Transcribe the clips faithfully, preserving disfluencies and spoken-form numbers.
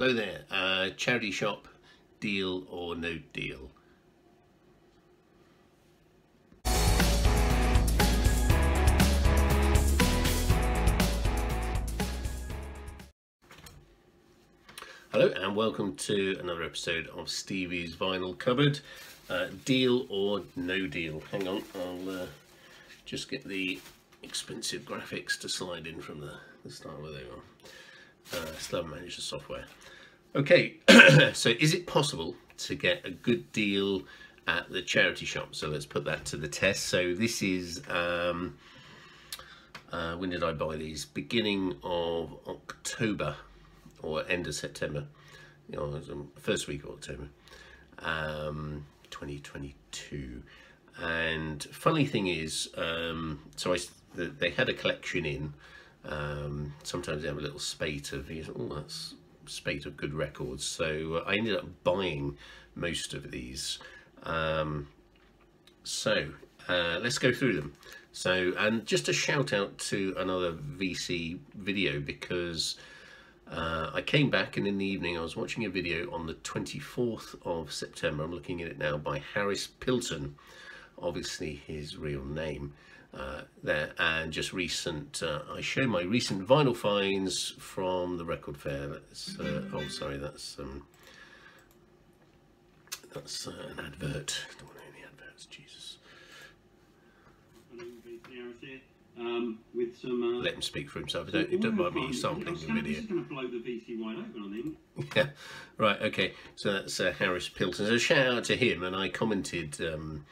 Hello there, uh, charity shop, deal or no deal. Hello and welcome to another episode of Stevie's Vinyl Cupboard. Uh, deal or no deal. Hang on, I'll uh, just get the expensive graphics to slide in from the, the start where they are. Uh, still haven't managed the software. Okay, so is it possible to get a good deal at the charity shop? So let's put that to the test. So this is, um, uh, when did I buy these? Beginning of October. Or end of September, you know, first week of October, um, twenty twenty-two. And funny thing is, um, so I, they had a collection in. Um, sometimes they have a little spate of, you know, oh, that's spate of good records. So I ended up buying most of these. Um, so uh, let's go through them. So, and just a shout out to another V C video, because Uh, I came back and in the evening I was watching a video on the twenty-fourth of September, I'm looking at it now, by Harris Pilton, obviously his real name, uh, there, and just recent, uh, I show my recent vinyl finds from the record fair. That's, uh, oh sorry, that's um, that's uh, an advert. I don't want any adverts, Jesus. Um, with some, uh, let him speak for himself. I don't, it doesn't mind me sampling the video. This is going to blow the V C wide open, I think. Yeah, right, okay. So that's uh, Harris Pilton. So shout out to him, and I commented um,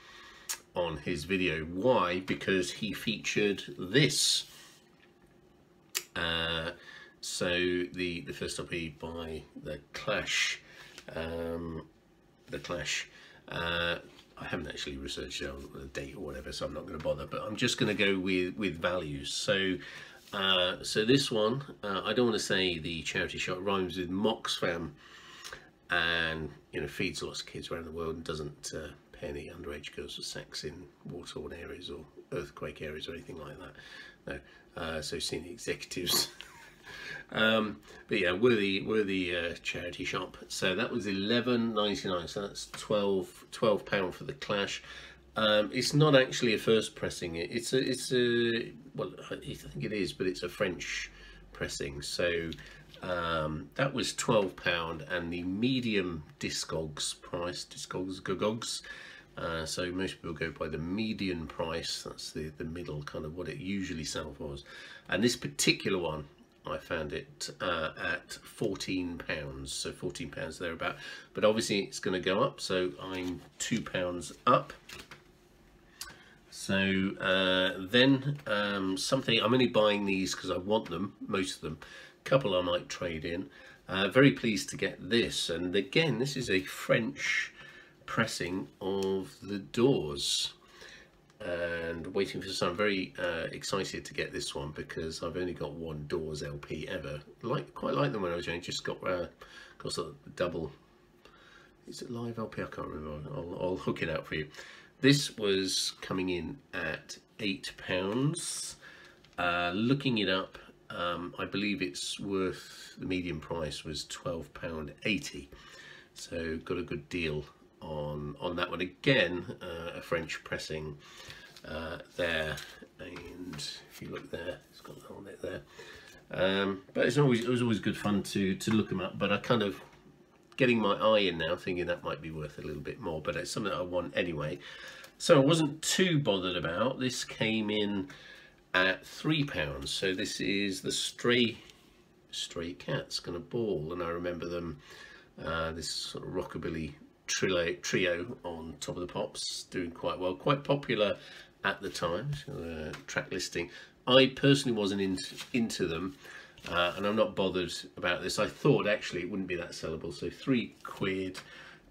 on his video. Why? Because he featured this. Uh, so the the first L P by the Clash, um, the Clash. Uh, I haven't actually researched a date or whatever, so I'm not going to bother, but I'm just going to go with with values. So uh, so this one, uh, I don't want to say the charity shop, rhymes with Moxfam, and you know, feeds lots of kids around the world and doesn't uh, pay any underage girls for sex in war-torn areas or earthquake areas or anything like that. No, uh, so senior executives. Um, but yeah, we're the, we're the uh, charity shop. So that was eleven ninety-nine, so that's twelve pounds for the Clash. Um, it's not actually a first pressing, it's a, it's a, well, I think it is, but it's a French pressing. So um, that was twelve pounds, and the medium Discogs price, Discogs, Gogogs, uh, so most people go by the median price, that's the, the middle, kind of what it usually sells for. And this particular one, I found it uh, at fourteen pounds, so fourteen pounds thereabout, but obviously it's going to go up, so I'm two pounds up. So uh, then um, something, I'm only buying these because I want them, most of them, a couple I might trade in. Uh, very pleased to get this, and again this is a French pressing of the Doors. And waiting for some. I'm very uh, excited to get this one because I've only got one Doors L P ever. Like quite like them when I was young. Just got uh, got sort of double. Is it live L P? I can't remember. I'll, I'll hook it out for you. This was coming in at eight pounds. Uh, looking it up, um, I believe it's worth, the median price was twelve pound eighty. So got a good deal on on that one again, uh, a French pressing uh, there, and if you look there, it's got that on it there. Um, but it's always it was always good fun to to look them up. But I kind of getting my eye in now, thinking that might be worth a little bit more. But it's something that I want anyway, so I wasn't too bothered about. This came in at three pounds. So this is the Stray Stray Cats, Gonna Ball, and I remember them. Uh, this sort of rockabilly Trio, trio on Top of the Pops, doing quite well, quite popular at the time. Uh, track listing, I personally wasn't in, into them, uh, and I'm not bothered about this. I thought actually it wouldn't be that sellable, so three quid,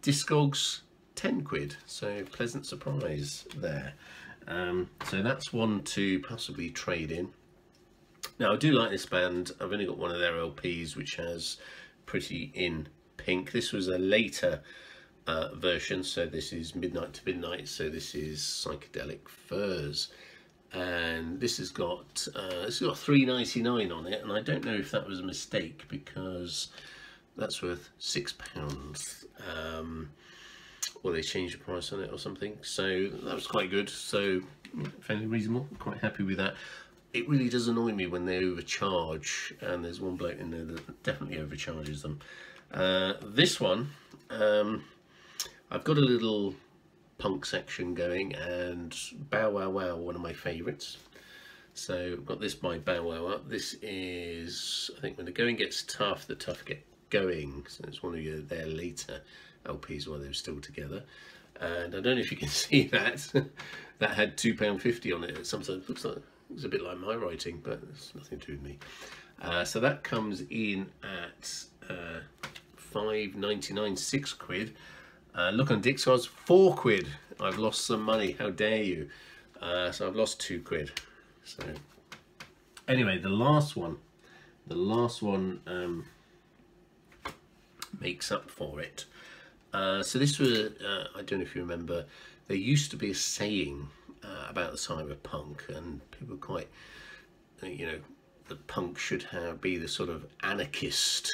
Discogs ten quid, so pleasant surprise there. Um, so that's one to possibly trade in. Now I do like this band. I've only got one of their L Ps, which has Pretty in Pink. This was a later Uh, version, so this is Midnight to Midnight, so this is Psychedelic Furs, and this has got uh, it's got three ninety-nine on it, and I don't know if that was a mistake, because that's worth six pounds, um, or they changed the price on it or something, so that was quite good, so fairly reasonable, quite happy with that. It really does annoy me when they overcharge, and there's one bloke in there that definitely overcharges them. Uh, this one, um, I've got a little punk section going, and Bow Wow Wow, one of my favourites. So I've got this by Bow Wow Wow. This is, I think, when the going gets tough, the tough get going. So it's one of their later L Ps while they were still together. And I don't know if you can see that. That had two pounds fifty on it. It sometimes looks like, it's a bit like my writing, but it's nothing to do with me. Uh, so that comes in at uh, five ninety-nine, six quid. Uh, look on Discogs, four quid. I've lost some money. How dare you? Uh, so I've lost two quid. So anyway, the last one, the last one um, makes up for it. Uh, so this was, uh, I don't know if you remember, there used to be a saying uh, about the cyberpunk, and people were quite, you know, the punk should have, be the sort of anarchist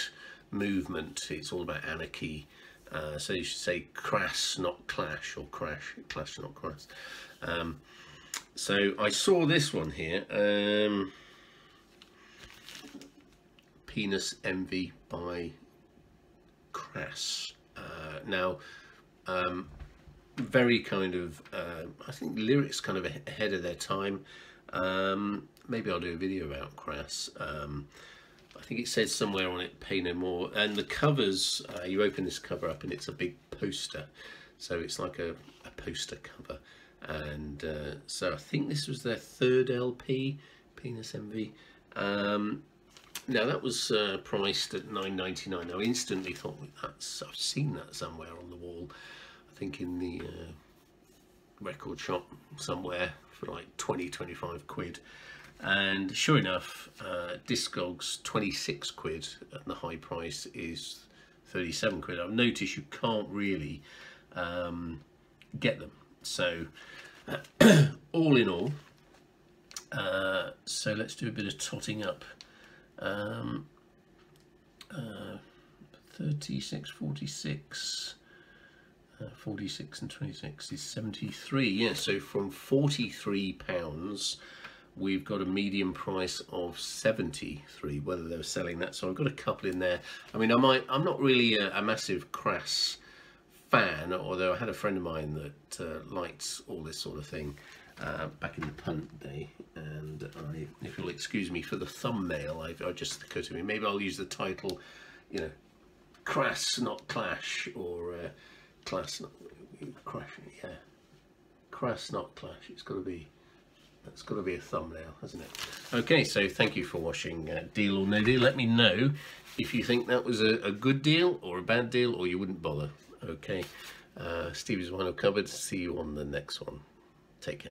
movement. It's all about anarchy. Uh, so you should say Crass, not Clash, or Crash, Clash, not Crass. Um, so I saw this one here, um, Penis Envy by Crass. Uh, now, um, very kind of, uh, I think lyrics kind of ahead of their time. Um, maybe I'll do a video about Crass. Um, I think it says somewhere on it, pay no more. And the covers, uh, you open this cover up and it's a big poster. So it's like a, a poster cover. And uh, so I think this was their third L P, Penis Envy. Um, now that was uh, priced at nine ninety-nine. I instantly thought, that's, I've seen that somewhere on the wall. I think in the uh, record shop somewhere for like twenty, twenty-five quid. And sure enough, uh, Discogs twenty-six quid, and the high price is thirty-seven quid. I've noticed you can't really um, get them. So uh, all in all, uh, so let's do a bit of totting up. Um, uh, thirty-six, forty-six, uh, forty-six and twenty-six is seventy-three. Yeah, so from forty-three pounds, we've got a medium price of seventy-three, whether they're selling that. So I've got a couple in there. I mean, I might, I'm not really a, a massive Crass fan, although I had a friend of mine that uh, likes all this sort of thing uh, back in the punk day. And I, if you'll excuse me for the thumbnail, I've, I just occurred to me, maybe I'll use the title, you know, Crass, not Clash, or uh, Class, not Crash, yeah. Crass, not Clash, it's got to be. That's got to be a thumbnail, hasn't it? Okay, so thank you for watching uh, Deal or No Deal. Let me know if you think that was a, a good deal or a bad deal, or you wouldn't bother. Okay, uh, Stevie's Vinyl Cupboard. See you on the next one. Take care.